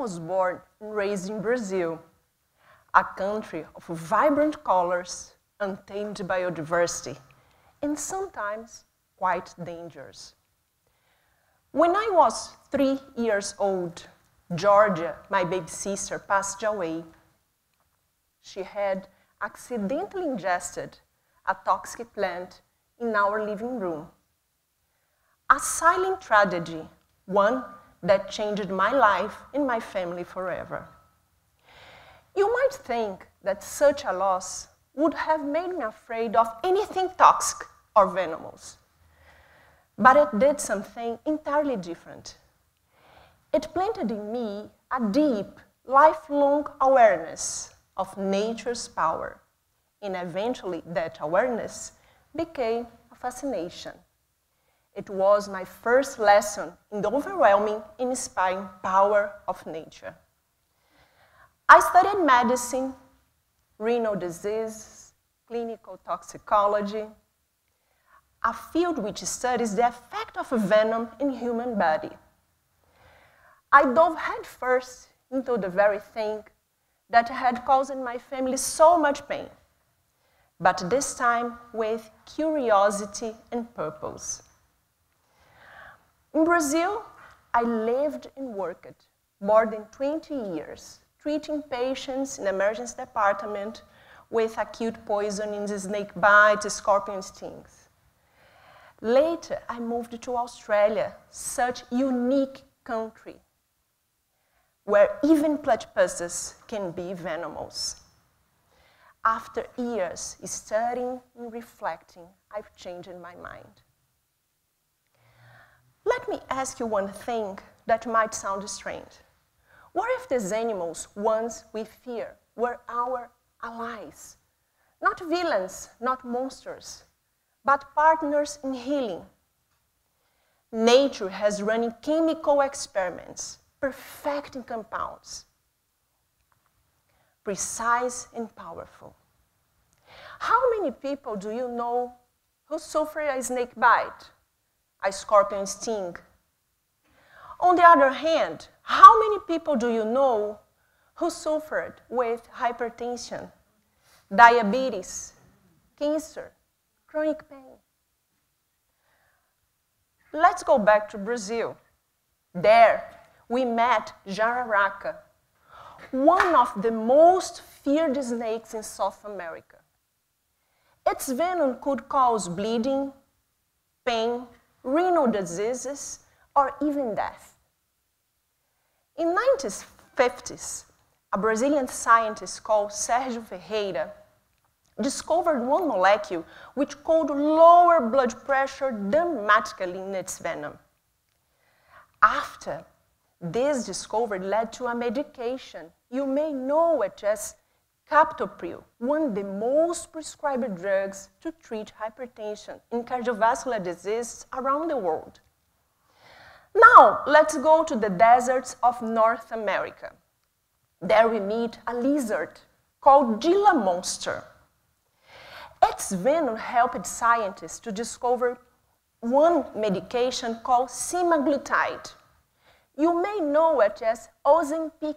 was born and raised in Brazil, a country of vibrant colors, untamed biodiversity, and sometimes quite dangerous. When I was 3 years old, Georgia, my baby sister, passed away. She had accidentally ingested a toxic plant in our living room. A silent tragedy, one that changed my life and my family forever. You might think that such a loss would have made me afraid of anything toxic or venomous. But it did something entirely different. It planted in me a deep, lifelong awareness of nature's power, and eventually that awareness became a fascination. It was my first lesson in the overwhelming and inspiring power of nature. I studied medicine, renal disease, clinical toxicology, a field which studies the effect of venom in human body. I dove headfirst into the very thing that had caused my family so much pain, but this time with curiosity and purpose. In Brazil, I lived and worked more than 20 years, treating patients in the emergency department with acute poisonings, snake bites, scorpion stings. Later, I moved to Australia, such a unique country, where even platypuses can be venomous. After years studying and reflecting, I've changed my mind. Let me ask you one thing that might sound strange. What if these animals, once we fear, were our allies? Not villains, not monsters, but partners in healing. Nature has run chemical experiments, perfecting compounds, precise and powerful. How many people do you know who suffer a snake bite, a scorpion sting? On the other hand, how many people do you know who suffered with hypertension, diabetes, cancer, chronic pain? Let's go back to Brazil. There, we met Jararaca, one of the most feared snakes in South America. Its venom could cause bleeding, pain, renal diseases, or even death. In the 1950s, a Brazilian scientist called Sergio Ferreira discovered one molecule which could lower blood pressure dramatically in its venom. After this discovery led to a medication, you may know it as Captopril, one of the most prescribed drugs to treat hypertension and cardiovascular disease around the world. Now, let's go to the deserts of North America. There we meet a lizard called Gila monster. Its venom helped scientists to discover one medication called semaglutide. You may know it as Ozempic.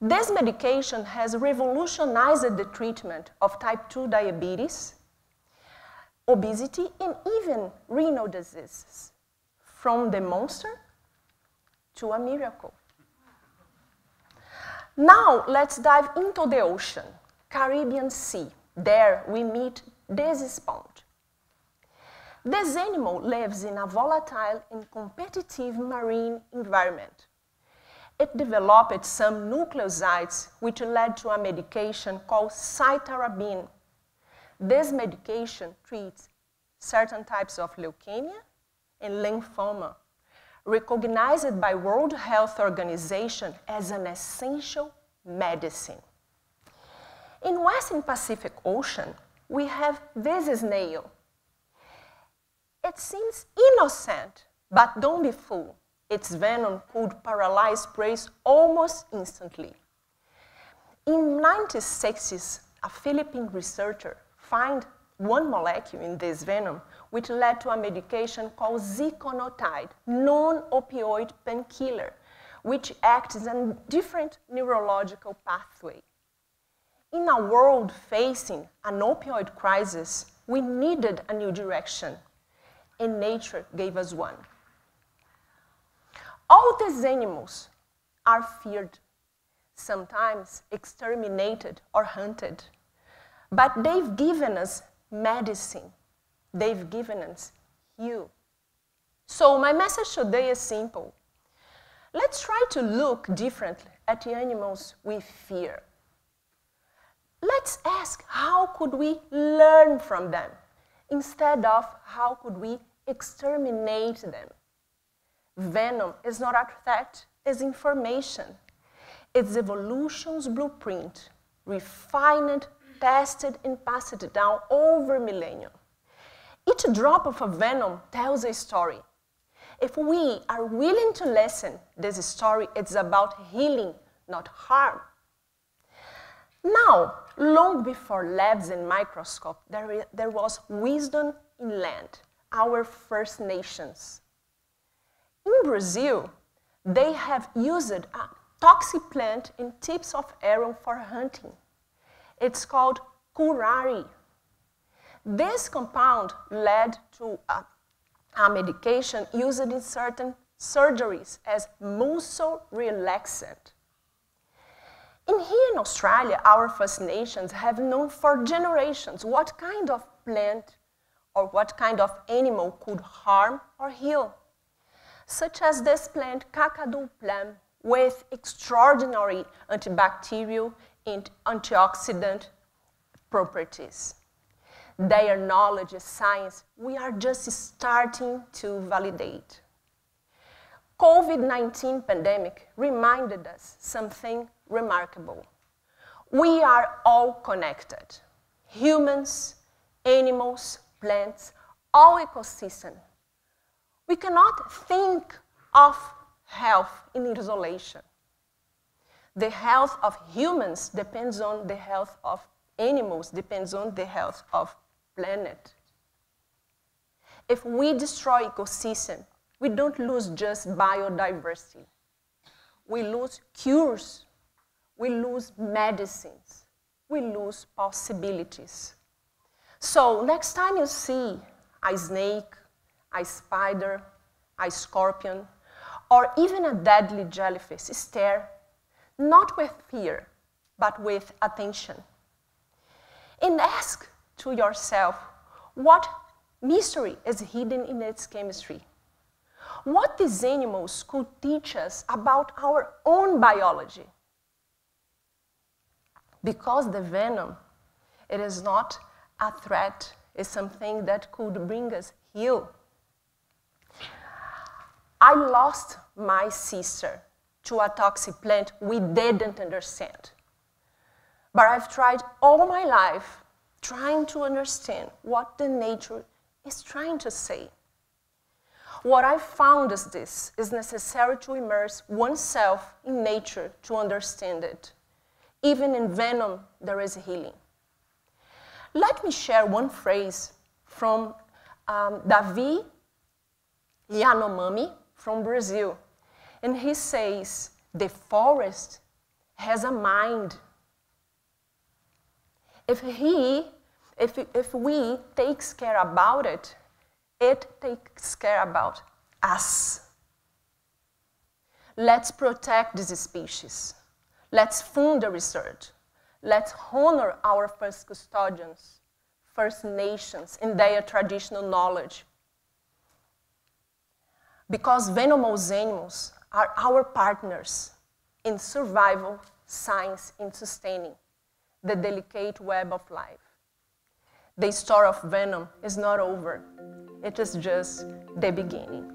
This medication has revolutionized the treatment of type 2 diabetes, obesity, and even renal diseases, from the monster to a miracle. Now let's dive into the ocean, Caribbean Sea. There we meet this sponge. This animal lives in a volatile and competitive marine environment. It developed some nucleosides which led to a medication called cytarabine. This medication treats certain types of leukemia and lymphoma, recognized by World Health Organization as an essential medicine. In Western Pacific Ocean, we have this snail. It seems innocent, but don't be fooled. Its venom could paralyze prey almost instantly. In the 1960s, a Philippine researcher found one molecule in this venom, which led to a medication called Ziconotide, non-opioid painkiller, which acts in a different neurological pathway. In a world facing an opioid crisis, we needed a new direction, and nature gave us one. All these animals are feared, sometimes exterminated or hunted, but they've given us medicine. They've given us you. So my message today is simple. Let's try to look differently at the animals we fear. Let's ask how could we learn from them instead of how could we exterminate them. Venom is not a threat, it's information. It's evolution's blueprint, refined, tested, and passed down over millennia. Each drop of a venom tells a story. If we are willing to listen, this story is about healing, not harm. Now, long before labs and microscope, there was wisdom in land, our First Nations. In Brazil, they have used a toxic plant in tips of arrow for hunting. It's called curare. This compound led to a medication used in certain surgeries as muscle-relaxant. And here in Australia, our First Nations have known for generations what kind of plant or what kind of animal could harm or heal, such as this plant, Kakadu Plum, with extraordinary antibacterial and antioxidant properties. Their knowledge is science we are just starting to validate. COVID-19 pandemic reminded us something remarkable. We are all connected. Humans, animals, plants, all ecosystem. We cannot think of health in isolation. The health of humans depends on the health of animals, depends on the health of planet. If we destroy ecosystem, we don't lose just biodiversity. We lose cures, we lose medicines, we lose possibilities. So next time you see a snake, a spider, a scorpion, or even a deadly jellyfish, stare, not with fear, but with attention. And ask to yourself, what mystery is hidden in its chemistry? What these animals could teach us about our own biology? Because the venom, it is not a threat, it's something that could bring us heal. I lost my sister to a toxic plant we didn't understand. But I've tried all my life trying to understand what the nature is trying to say. What I found is this, is necessary to immerse oneself in nature to understand it. Even in venom, there is healing. Let me share one phrase from Davi Yanomami from Brazil. And he says, the forest has a mind. If we take care about it, it takes care about us. Let's protect this species. Let's fund the research. Let's honor our first custodians, First Nations, and their traditional knowledge. Because venomous animals are our partners in survival, science, and sustaining the delicate web of life. The story of venom is not over. It is just the beginning.